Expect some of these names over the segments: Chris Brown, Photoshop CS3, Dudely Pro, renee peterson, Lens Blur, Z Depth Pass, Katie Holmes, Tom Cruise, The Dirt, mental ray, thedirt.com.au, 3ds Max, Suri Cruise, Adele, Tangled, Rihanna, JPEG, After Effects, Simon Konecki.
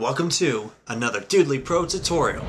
Welcome to another Dudely Pro tutorial.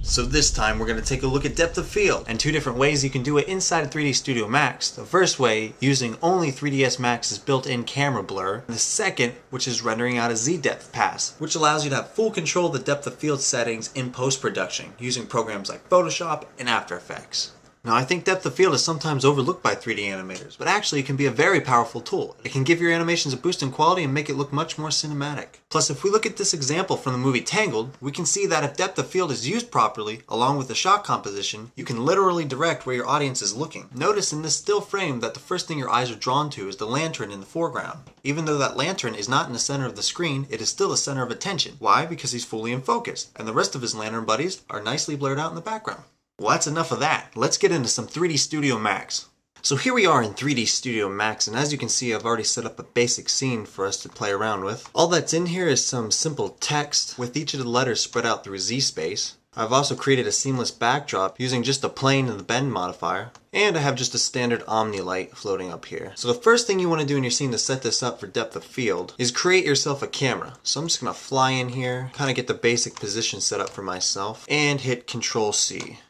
So this time we're going to take a look at depth of field and two different ways you can do it inside of 3D Studio Max. The first way, using only 3ds Max's built-in camera blur. The second, which is rendering out a Z Depth Pass, which allows you to have full control of the depth of field settings in post-production using programs like Photoshop and After Effects. Now, I think depth of field is sometimes overlooked by 3D animators, but actually it can be a very powerful tool. It can give your animations a boost in quality and make it look much more cinematic. Plus, if we look at this example from the movie Tangled, we can see that if depth of field is used properly, along with the shot composition, you can literally direct where your audience is looking. Notice in this still frame that the first thing your eyes are drawn to is the lantern in the foreground. Even though that lantern is not in the center of the screen, it is still the center of attention. Why? Because he's fully in focus, and the rest of his lantern buddies are nicely blurred out in the background. Well, that's enough of that. Let's get into some 3D Studio Max. So here we are in 3D Studio Max, and as you can see, I've already set up a basic scene for us to play around with. All that's in here is some simple text with each of the letters spread out through Z space. I've also created a seamless backdrop using just the plane and the bend modifier. And I have just a standard omni light floating up here. So the first thing you want to do in your scene to set this up for depth of field is create yourself a camera. So I'm just going to fly in here, kind of get the basic position set up for myself, and hit Control C.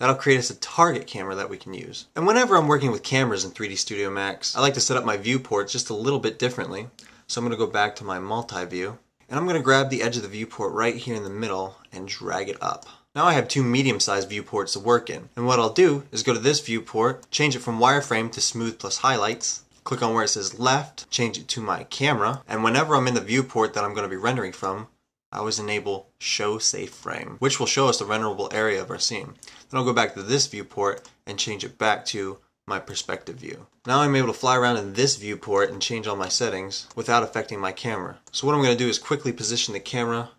That'll create us a target camera that we can use. And whenever I'm working with cameras in 3D Studio Max, I like to set up my viewports just a little bit differently. So I'm going to go back to my multi-view, and I'm going to grab the edge of the viewport right here in the middle and drag it up. Now I have two medium-sized viewports to work in. And what I'll do is go to this viewport, change it from wireframe to smooth plus highlights, click on where it says left, change it to my camera, and whenever I'm in the viewport that I'm going to be rendering from, I always enable Show Safe Frame, which will show us the renderable area of our scene. Then I'll go back to this viewport and change it back to my perspective view. Now I'm able to fly around in this viewport and change all my settings without affecting my camera. So what I'm going to do is quickly position the camera,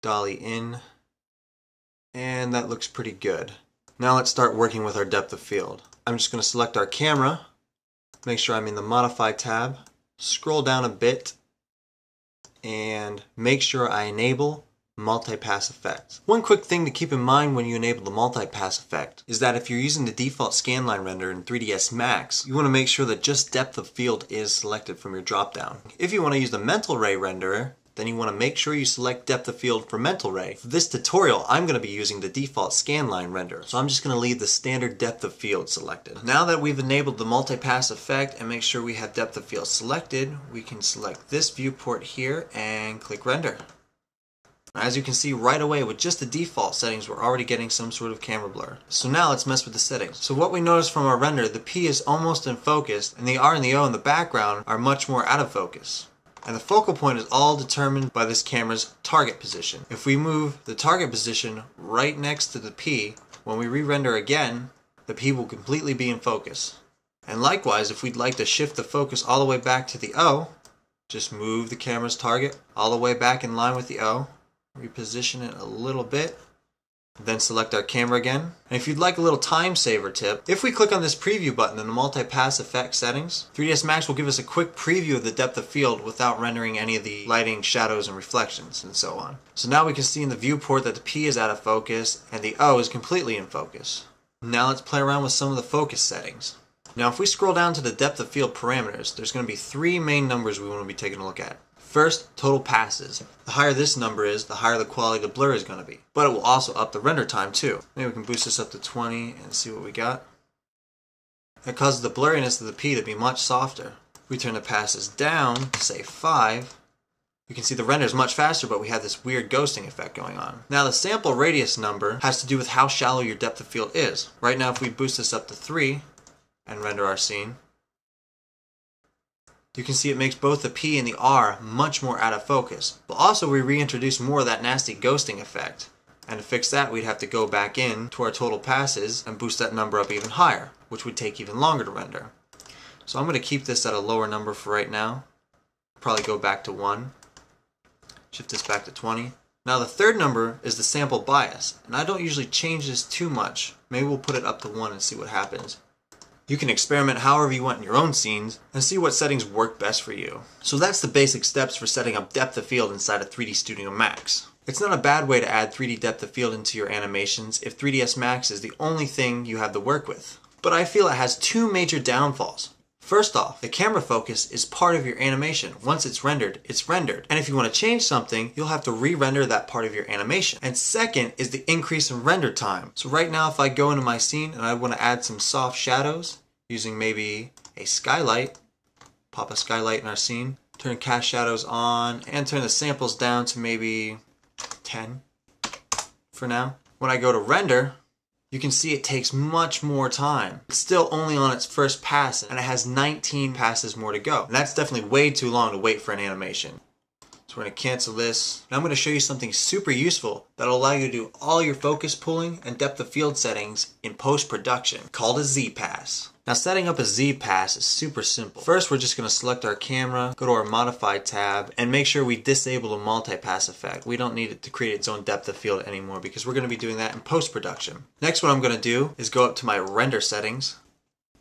dolly in, and that looks pretty good. Now let's start working with our depth of field. I'm just going to select our camera, make sure I'm in the Modify tab, scroll down a bit, and make sure I enable multi-pass effect. One quick thing to keep in mind when you enable the multi-pass effect is that if you're using the default scanline render in 3ds Max, you want to make sure that just depth of field is selected from your drop-down. If you want to use the mental ray renderer, then you want to make sure you select depth of field for mental ray. For this tutorial, I'm going to be using the default scanline render, so I'm just going to leave the standard depth of field selected. Now that we've enabled the multi-pass effect and make sure we have depth of field selected, we can select this viewport here and click render. As you can see right away, with just the default settings, we're already getting some sort of camera blur. So now let's mess with the settings. So what we notice from our render, the P is almost in focus, and the R and the O in the background are much more out of focus. And the focal point is all determined by this camera's target position. If we move the target position right next to the P, when we re-render again, the P will completely be in focus. And likewise, if we'd like to shift the focus all the way back to the O, just move the camera's target all the way back in line with the O, reposition it a little bit, then select our camera again. And if you'd like a little time saver tip, if we click on this preview button in the multi-pass effect settings, 3ds Max will give us a quick preview of the depth of field without rendering any of the lighting, shadows, and reflections, and so on. So now we can see in the viewport that the P is out of focus and the O is completely in focus. Now let's play around with some of the focus settings. Now if we scroll down to the depth of field parameters, there's going to be three main numbers we want to be taking a look at. First, total passes. The higher this number is, the higher the quality of the blur is going to be. But it will also up the render time too. Maybe we can boost this up to 20 and see what we got. That causes the blurriness of the P to be much softer. If we turn the passes down to say 5, you can see the render is much faster, but we have this weird ghosting effect going on. Now the sample radius number has to do with how shallow your depth of field is. Right now if we boost this up to 3 and render our scene, you can see it makes both the P and the R much more out of focus. But also we reintroduce more of that nasty ghosting effect. And to fix that, we'd have to go back in to our total passes and boost that number up even higher, which would take even longer to render. So I'm going to keep this at a lower number for right now. Probably go back to 1. Shift this back to 20. Now the third number is the sample bias. And I don't usually change this too much. Maybe we'll put it up to 1 and see what happens. You can experiment however you want in your own scenes and see what settings work best for you. So that's the basic steps for setting up depth of field inside of 3D Studio Max. It's not a bad way to add 3D depth of field into your animations if 3ds Max is the only thing you have to work with. But I feel it has two major downfalls. First off, the camera focus is part of your animation. Once it's rendered, it's rendered. And if you want to change something, you'll have to re-render that part of your animation. And second is the increase in render time. So right now, if I go into my scene and I want to add some soft shadows using maybe a skylight, pop a skylight in our scene, turn cast shadows on, and turn the samples down to maybe 10 for now. When I go to render, you can see it takes much more time. It's still only on its first pass, and it has 19 passes more to go. And that's definitely way too long to wait for an animation. So we're gonna cancel this. Now I'm gonna show you something super useful that'll allow you to do all your focus pooling and depth of field settings in post-production, called a Z pass. Now setting up a Z pass is super simple. First, we're just gonna select our camera, go to our modify tab, and make sure we disable the multi-pass effect. We don't need it to create its own depth of field anymore because we're gonna be doing that in post-production. Next, what I'm gonna do is go up to my render settings,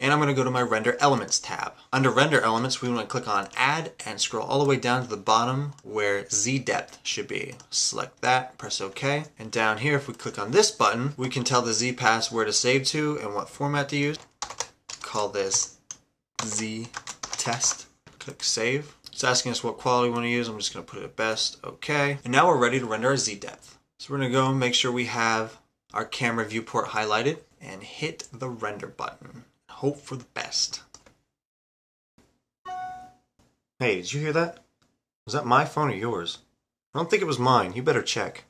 and I'm gonna go to my render elements tab. Under render elements, we wanna click on add and scroll all the way down to the bottom where Z depth should be. Select that, press OK, and down here, if we click on this button, we can tell the Z pass where to save to and what format to use. Call this Z test. Click save. It's asking us what quality we want to use. I'm just going to put it at best. Okay. And now we're ready to render our Z depth. So we're going to go and make sure we have our camera viewport highlighted and hit the render button. Hope for the best. Hey, did you hear that? Was that my phone or yours? I don't think it was mine. You better check.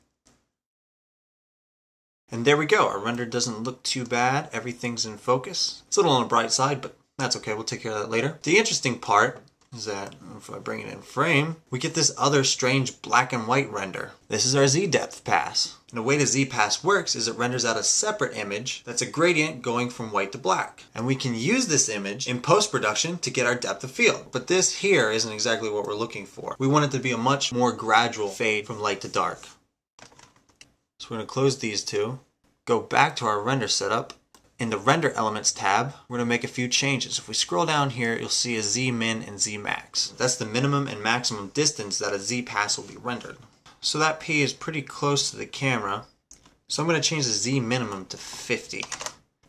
And there we go, our render doesn't look too bad, everything's in focus. It's a little on the bright side, but that's okay, we'll take care of that later. The interesting part is that, if I bring it in frame, we get this other strange black and white render. This is our Z depth pass. And the way the Z pass works is it renders out a separate image that's a gradient going from white to black. And we can use this image in post-production to get our depth of field. But this here isn't exactly what we're looking for. We want it to be a much more gradual fade from light to dark. So we're going to close these two, go back to our render setup. In the render elements tab, we're going to make a few changes. If we scroll down here, you'll see a Z min and Z max. That's the minimum and maximum distance that a Z pass will be rendered. So that P is pretty close to the camera. So I'm going to change the Z minimum to 50.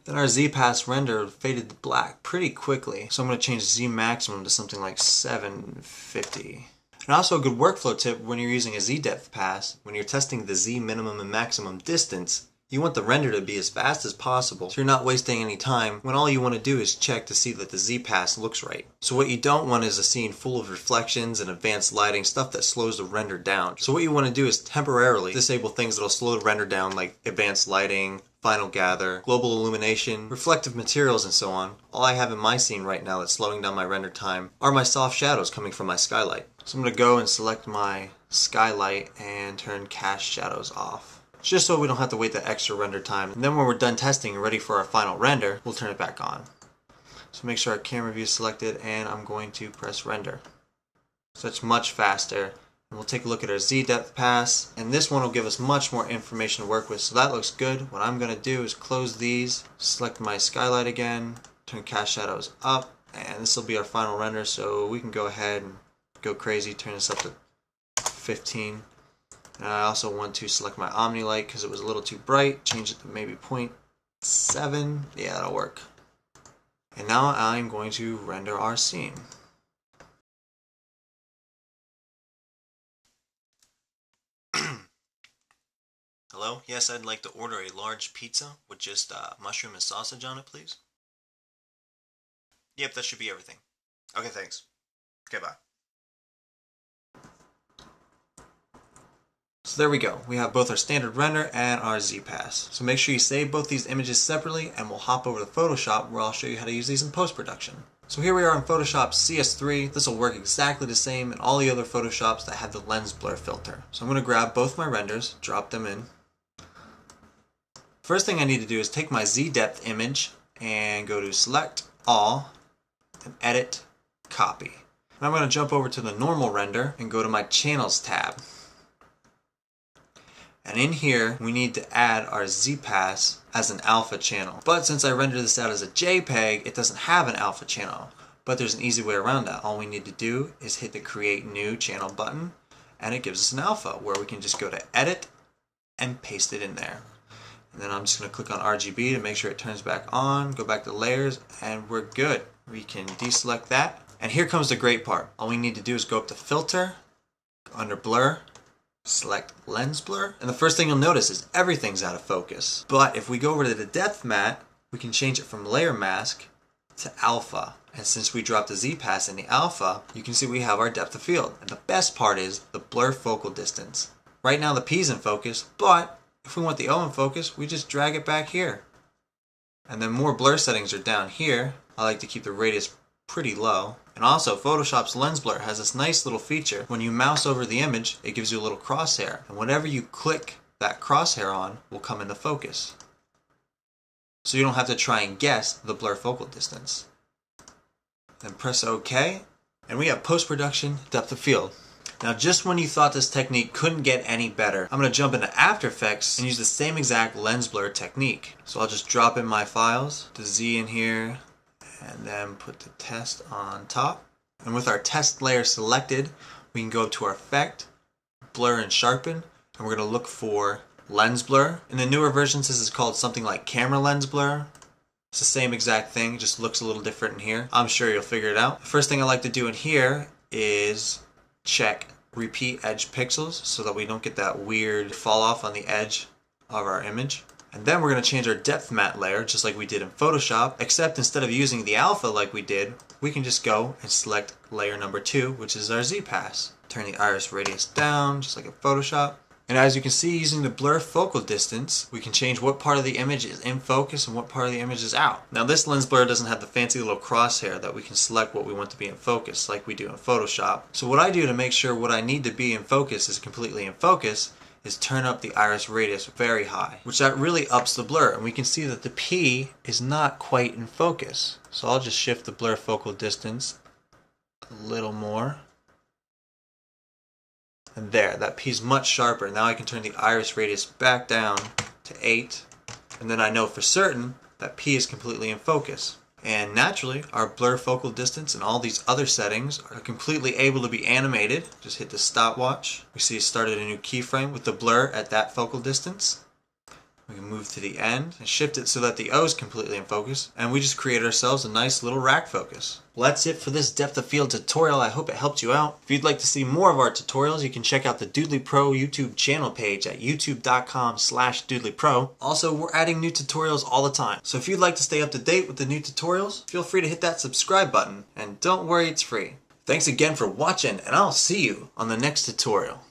Then our Z pass render faded to black pretty quickly. So I'm going to change Z maximum to something like 750. And also a good workflow tip when you're using a Z depth pass, when you're testing the Z minimum and maximum distance, you want the render to be as fast as possible so you're not wasting any time when all you want to do is check to see that the Z pass looks right. So what you don't want is a scene full of reflections and advanced lighting, stuff that slows the render down. So what you want to do is temporarily disable things that'll slow the render down, like advanced lighting, final gather, global illumination, reflective materials, and so on. All I have in my scene right now that's slowing down my render time are my soft shadows coming from my skylight. So I'm going to go and select my skylight and turn cast shadows off, just so we don't have to wait that extra render time. And then when we're done testing and ready for our final render, we'll turn it back on. So make sure our camera view is selected, and I'm going to press render. So it's much faster. And we'll take a look at our Z depth pass, and this one will give us much more information to work with, so that looks good. What I'm going to do is close these, select my skylight again, turn cast shadows up, and this will be our final render, so we can go ahead and go crazy, turn this up to 15. And I also want to select my omni light because it was a little too bright, change it to maybe 0.7. Yeah, that'll work. And now I'm going to render our scene. Hello? Yes, I'd like to order a large pizza with just mushroom and sausage on it, please. Yep, that should be everything. Okay, thanks. Okay, bye. So there we go. We have both our standard render and our Z pass. So make sure you save both these images separately, and we'll hop over to Photoshop where I'll show you how to use these in post-production. So here we are in Photoshop CS3. This will work exactly the same in all the other Photoshops that have the Lens Blur filter. So I'm going to grab both my renders, drop them in. First thing I need to do is take my Z depth image and go to select all and edit copy. And I'm going to jump over to the normal render and go to my channels tab. And in here we need to add our Z pass as an alpha channel. But since I rendered this out as a JPEG, it doesn't have an alpha channel. But there's an easy way around that. All we need to do is hit the create new channel button, and it gives us an alpha where we can just go to edit and paste it in there. And then I'm just going to click on RGB to make sure it turns back on, go back to layers, and we're good. We can deselect that. And here comes the great part. All we need to do is go up to Filter, under Blur, select Lens Blur. And the first thing you'll notice is everything's out of focus. But if we go over to the depth mat, we can change it from Layer Mask to Alpha. And since we dropped the Z Pass in the Alpha, you can see we have our depth of field. And the best part is the blur focal distance. Right now the P's in focus, but if we want the O in focus, we just drag it back here. And then more blur settings are down here. I like to keep the radius pretty low. And also Photoshop's Lens Blur has this nice little feature. When you mouse over the image, it gives you a little crosshair. And whenever you click that crosshair on, will come into focus. So you don't have to try and guess the blur focal distance. Then press OK. And we have post-production depth of field. Now just when you thought this technique couldn't get any better, I'm going to jump into After Effects and use the same exact lens blur technique. So I'll just drop in my files, the Z in here, and then put the test on top. And with our test layer selected, we can go to our effect, blur and sharpen, and we're going to look for lens blur. In the newer versions this is called something like camera lens blur. It's the same exact thing, just looks a little different in here. I'm sure you'll figure it out. The first thing I like to do in here is check repeat edge pixels so that we don't get that weird fall off on the edge of our image. And then we're going to change our depth mat layer just like we did in Photoshop, except instead of using the alpha like we did, we can just go and select layer number 2, which is our Z pass. Turn the iris radius down just like in Photoshop. And as you can see, using the blur focal distance, we can change what part of the image is in focus and what part of the image is out. Now this lens blur doesn't have the fancy little crosshair that we can select what we want to be in focus like we do in Photoshop. So what I do to make sure what I need to be in focus is completely in focus is turn up the iris radius very high, which that really ups the blur. And we can see that the P is not quite in focus. So I'll just shift the blur focal distance a little more. And there, that P's much sharper. Now I can turn the iris radius back down to 8, and then I know for certain that P is completely in focus. And naturally, our blur focal distance and all these other settings are completely able to be animated. Just hit the stopwatch. We see it started a new keyframe with the blur at that focal distance. We can move to the end and shift it so that the O is completely in focus, and we just create ourselves a nice little rack focus. Well, that's it for this depth of field tutorial. I hope it helped you out. If you'd like to see more of our tutorials, you can check out the Dudely Pro YouTube channel page at youtube.com/dudelypro. Also, we're adding new tutorials all the time. So if you'd like to stay up to date with the new tutorials, feel free to hit that subscribe button. And don't worry, it's free. Thanks again for watching, and I'll see you on the next tutorial.